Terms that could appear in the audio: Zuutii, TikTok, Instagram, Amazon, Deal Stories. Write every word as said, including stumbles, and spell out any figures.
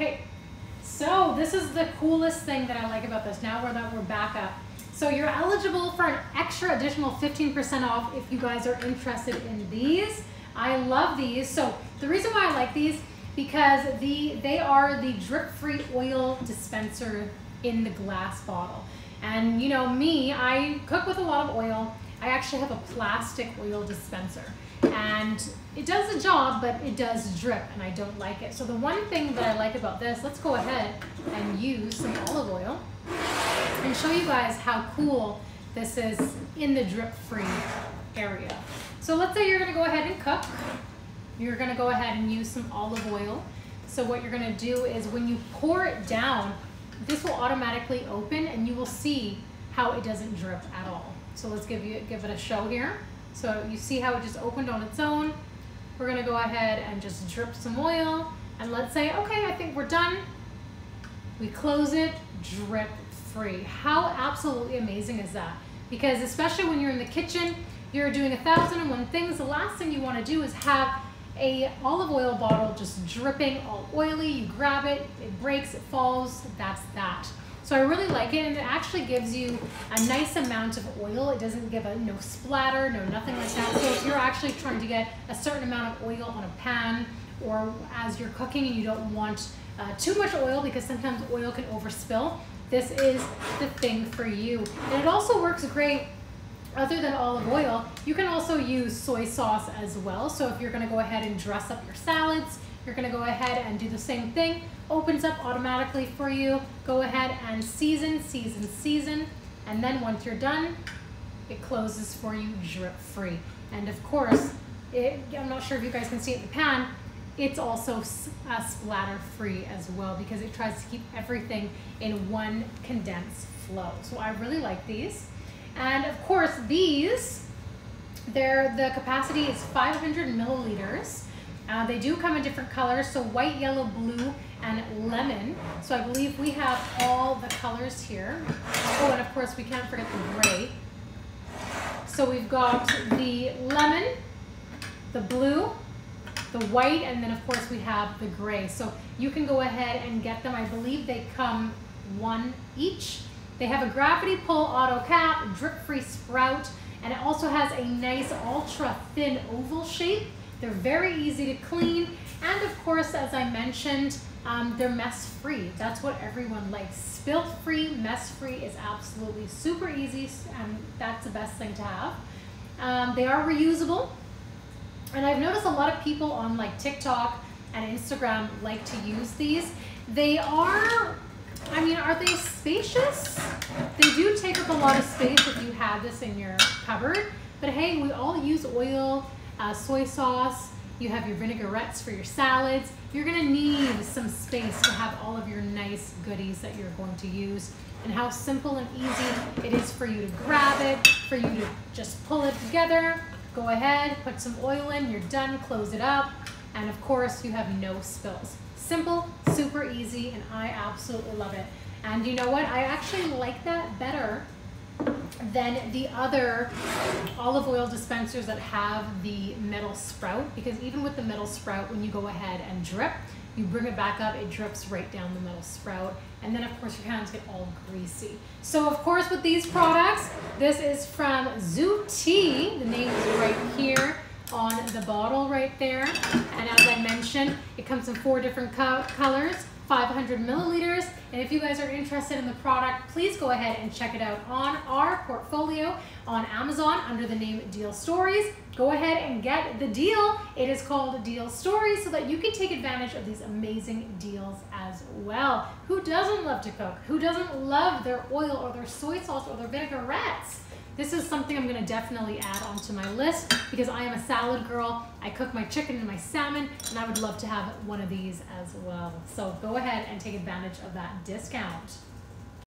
Okay, so this is the coolest thing that I like about this. Now we're, that we're back up. So you're eligible for an extra additional fifteen percent off if you guys are interested in these. I love these. So the reason why I like these, because the they are the drip-free oil dispenser in the glass bottle. And you know me, I cook with a lot of oil. I actually have a plastic oil dispenser. And it does the job, but it does drip, and I don't like it. So the one thing that I like about this, let's go ahead and use some olive oil and show you guys how cool this is in the drip-free area. So let's say you're gonna go ahead and cook. You're gonna go ahead and use some olive oil. So what you're gonna do is when you pour it down, this will automatically open and you will see how it doesn't drip at all. So let's give you give it a show here. So you see how it just opened on its own. We're gonna go ahead and just drip some oil, and let's say, okay, I think we're done. We close it, drip free. How absolutely amazing is that? Because especially when you're in the kitchen, you're doing a thousand and one things, the last thing you wanna do is have a olive oil bottle just dripping all oily. You grab it, it breaks, it falls, that's that. So I really like it, and it actually gives you a nice amount of oil. It doesn't give a no splatter, no nothing like that. So if you're actually trying to get a certain amount of oil on a pan, or as you're cooking and you don't want uh, too much oil, because sometimes oil can overspill, this is the thing for you. And it also works great. Other than olive oil, you can also use soy sauce as well. So if you're gonna go ahead and dress up your salads, you're gonna go ahead and do the same thing. Opens up automatically for you. Go ahead and season, season, season. And then once you're done, it closes for you drip free. And of course, it, I'm not sure if you guys can see it in the pan, it's also uh, splatter free as well, because it tries to keep everything in one condensed flow. So I really like these. And of course these, they're, the capacity is five hundred milliliters. Uh, they do come in different colors, so white, yellow, blue, and lemon. So I believe we have all the colors here. Oh, and of course we can't forget the gray. So we've got the lemon, the blue, the white, and then of course we have the gray. So you can go ahead and get them. I believe they come one each. They have a gravity pull auto cap, drip-free sprout, and it also has a nice ultra-thin oval shape. They're very easy to clean, and of course, as I mentioned, um, they're mess-free. That's what everyone likes. Spill-free, mess-free is absolutely super easy, and that's the best thing to have. Um, they are reusable, and I've noticed a lot of people on like TikTok and Instagram like to use these. They are... I mean, are they spacious? They do take up a lot of space if you have this in your cupboard, but hey, we all use oil, uh, soy sauce, you have your vinaigrettes for your salads. You're gonna need some space to have all of your nice goodies that you're going to use, and how simple and easy it is for you to grab it, for you to just pull it together, go ahead, put some oil in, you're done, close it up, and of course you have no spills. Simple, super easy, and I absolutely love it. And you know what? I actually like that better than the other olive oil dispensers that have the metal sprout, because even with the metal sprout, when you go ahead and drip, you bring it back up, it drips right down the metal sprout, and then of course your hands get all greasy. So of course with these products, this is from Zuutii. The name is right here on the bottle right there, and as I mentioned, it comes in four different co colors, five hundred milliliters, and if you guys are interested in the product, please go ahead and check it out on our portfolio on Amazon under the name Deal Stories. Go ahead and get the deal. It is called Deal Stories, so that you can take advantage of these amazing deals as well. Who doesn't love to cook? Who doesn't love their oil or their soy sauce or their vinaigrettes? This is something I'm gonna definitely add onto my list, because I am a salad girl. I cook my chicken and my salmon, and I would love to have one of these as well. So go ahead and take advantage of that discount.